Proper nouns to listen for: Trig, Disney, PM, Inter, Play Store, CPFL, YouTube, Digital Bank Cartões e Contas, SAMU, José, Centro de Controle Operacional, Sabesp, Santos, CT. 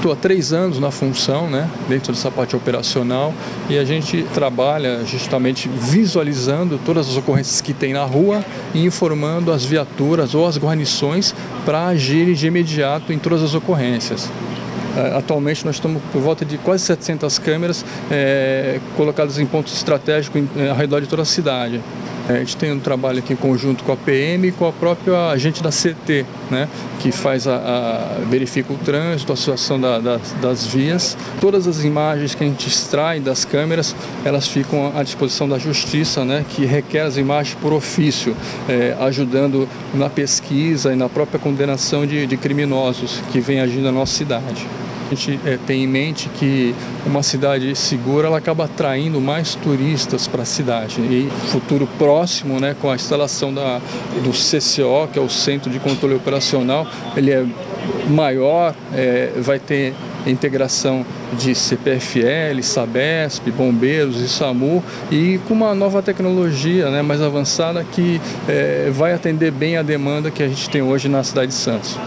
Estou há 3 anos na função, né, dentro dessa parte operacional, e a gente trabalha justamente visualizando todas as ocorrências que tem na rua e informando as viaturas ou as guarnições para agirem de imediato em todas as ocorrências. Atualmente nós estamos por volta de quase 700 câmeras colocadas em pontos estratégicos ao redor de toda a cidade. A gente tem um trabalho aqui em conjunto com a PM e com a própria agente da CT, né, que faz verifica o trânsito, a situação das vias. Todas as imagens que a gente extrai das câmeras, elas ficam à disposição da Justiça, né, que requer as imagens por ofício, ajudando na pesquisa e na própria condenação de criminosos que vêm agindo na nossa cidade. A gente tem em mente que uma cidade segura, ela acaba atraindo mais turistas para a cidade. E futuro próximo, né, com a instalação do CCO, que é o Centro de Controle Operacional, ele é maior, vai ter integração de CPFL, Sabesp, bombeiros e SAMU, e com uma nova tecnologia, né, mais avançada que vai atender bem a demanda que a gente tem hoje na cidade de Santos.